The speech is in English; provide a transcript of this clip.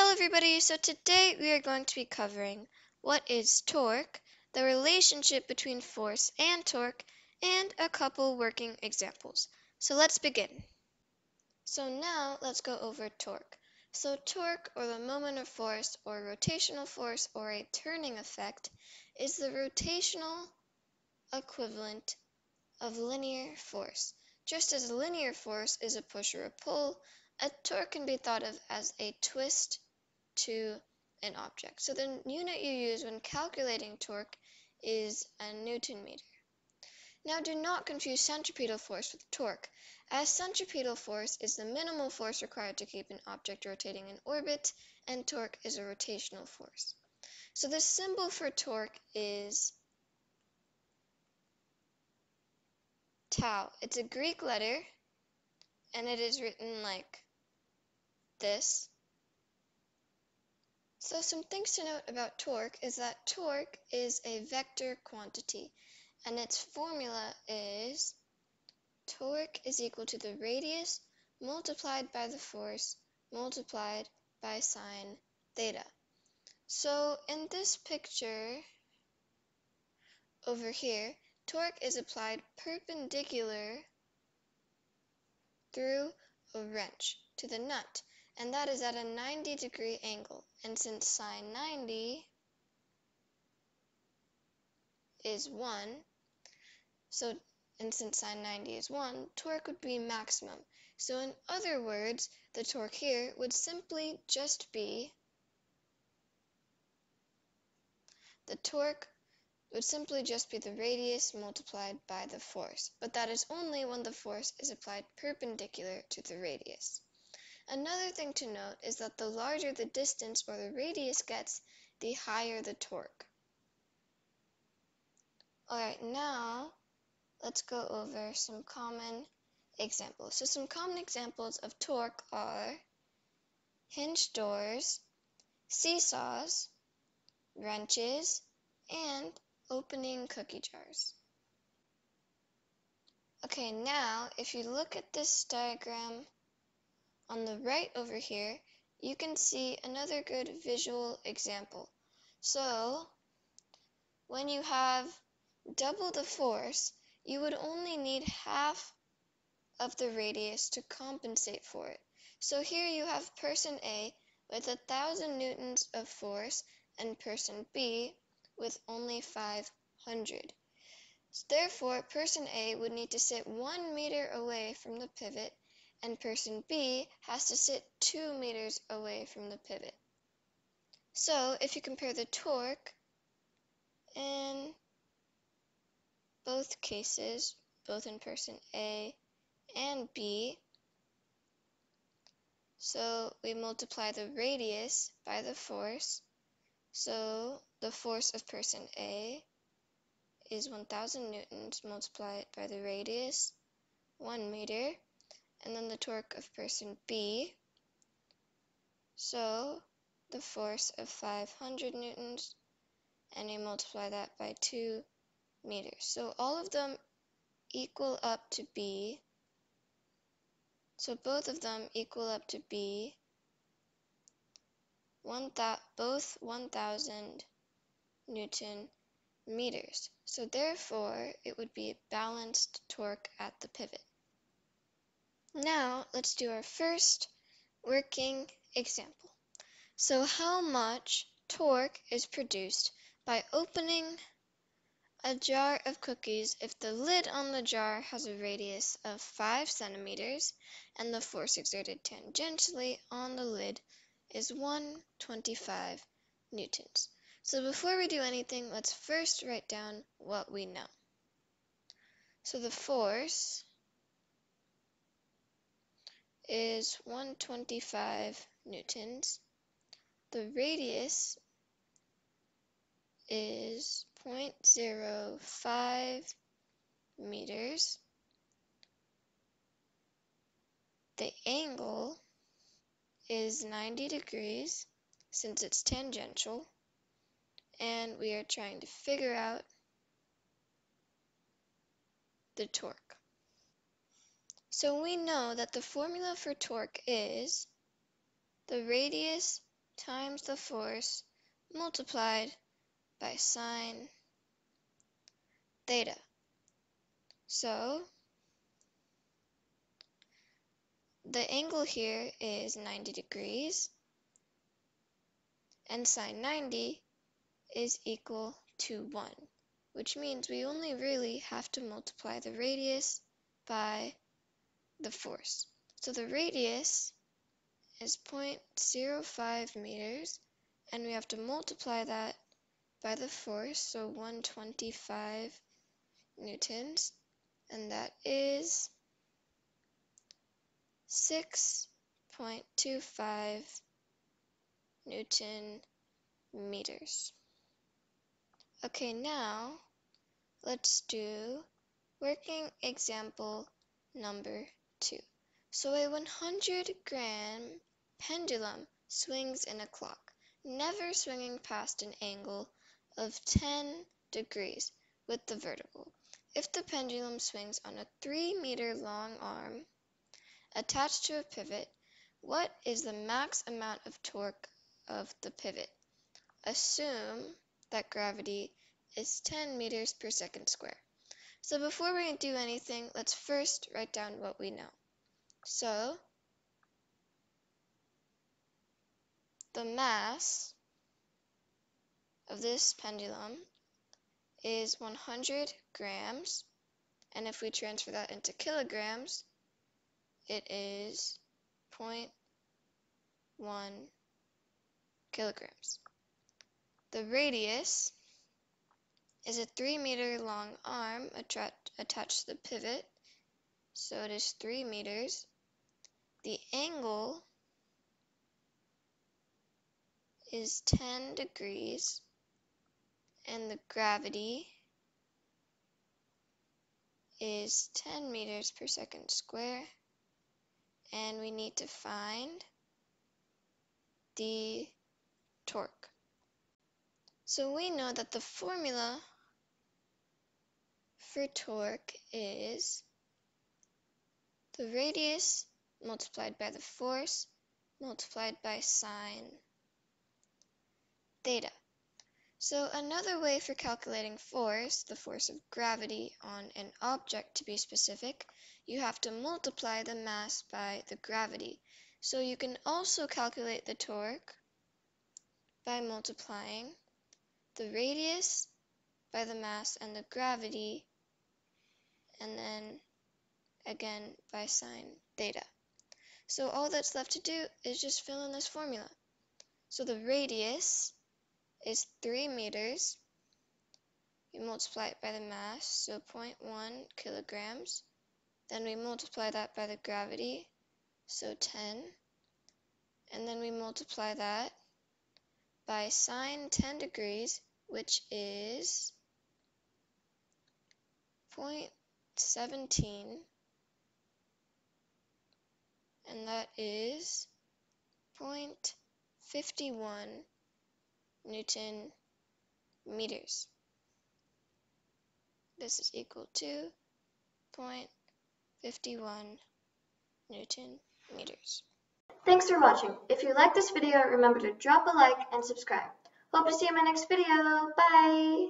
Hello everybody, so today we are going to be covering what is torque, the relationship between force and torque, and a couple working examples. So let's begin. So now let's go over torque. So torque, or the moment of force, or rotational force, or a turning effect, is the rotational equivalent of linear force. Just as linear force is a push or a pull, a torque can be thought of as a twist to an object. So the unit you use when calculating torque is a Newton meter. Now do not confuse centripetal force with torque, as centripetal force is the minimal force required to keep an object rotating in orbit, and torque is a rotational force. So the symbol for torque is tau. It's a Greek letter, and it is written like this. So some things to note about torque is that torque is a vector quantity, and its formula is torque is equal to the radius multiplied by the force multiplied by sine theta. So in this picture over here, torque is applied perpendicular through a wrench to the nut, and that is at a 90-degree angle, and since sine 90 is 1, torque would be maximum. So in other words, the torque here would simply just be the radius multiplied by the force, but that is only when the force is applied perpendicular to the radius. Another thing to note is that the larger the distance or the radius gets, the higher the torque. Alright, now let's go over some common examples. So some common examples of torque are hinge doors, seesaws, wrenches, and opening cookie jars. Okay, now if you look at this diagram on the right over here, you can see another good visual example. So when you have double the force, you would only need half of the radius to compensate for it. So here you have person A with 1,000 newtons of force and person B with only 500. Therefore, person A would need to sit 1 meter away from the pivot, and person B has to sit 2 meters away from the pivot. So if you compare the torque in both cases, both in person A and B, so we multiply the radius by the force. So the force of person A is 1,000 newtons multiplied by the radius, 1 meter, and then the torque of person B, so the force of 500 newtons, and you multiply that by 2 meters. So all of them equal up to B, so both of them equal up to B, both 1,000 Newton meters. So therefore, it would be a balanced torque at the pivot. Now, let's do our first working example. So how much torque is produced by opening a jar of cookies if the lid on the jar has a radius of 5 centimeters and the force exerted tangentially on the lid is 125 newtons. So before we do anything, let's first write down what we know. So the force is 125 newtons. The radius is 0.05 meters. The angle is 90 degrees since it's tangential, and we are trying to figure out the torque. So we know that the formula for torque is the radius times the force multiplied by sine theta. So the angle here is 90 degrees, and sine 90 is equal to 1, which means we only really have to multiply the radius by the force. So the radius is 0.05 meters, and we have to multiply that by the force, so 125 newtons, and that is 6.25 Newton meters. Okay, now let's do working example number 2. So a 100-gram pendulum swings in a clock, never swinging past an angle of 10 degrees with the vertical. If the pendulum swings on a 3-meter long arm attached to a pivot, what is the max amount of torque of the pivot? Assume that gravity is 10 meters per second square. So before we do anything, let's first write down what we know. So the mass of this pendulum is 100 grams, and if we transfer that into kilograms, it is 0.1 kilograms. The radius is a 3-meter long arm attached to the pivot, so it is 3 meters. The angle is 10 degrees, and the gravity is 10 meters per second square. And we need to find the torque. So we know that the formula for torque is the radius multiplied by the force multiplied by sine theta. So another way for calculating force, the force of gravity on an object to be specific, you have to multiply the mass by the gravity. So you can also calculate the torque by multiplying the radius by the mass and the gravity, and then again by sine theta. So all that's left to do is just fill in this formula. So the radius is 3 meters. We multiply it by the mass, so 0.1 kilograms. Then we multiply that by the gravity, so 10. And then we multiply that by sine 10 degrees, which is 0.17. And that is 0.51 Newton meters. This is equal to 0.51 Newton meters. Thanks for watching. If you like this video, remember to drop a like and subscribe. Hope to see you in my next video. Bye!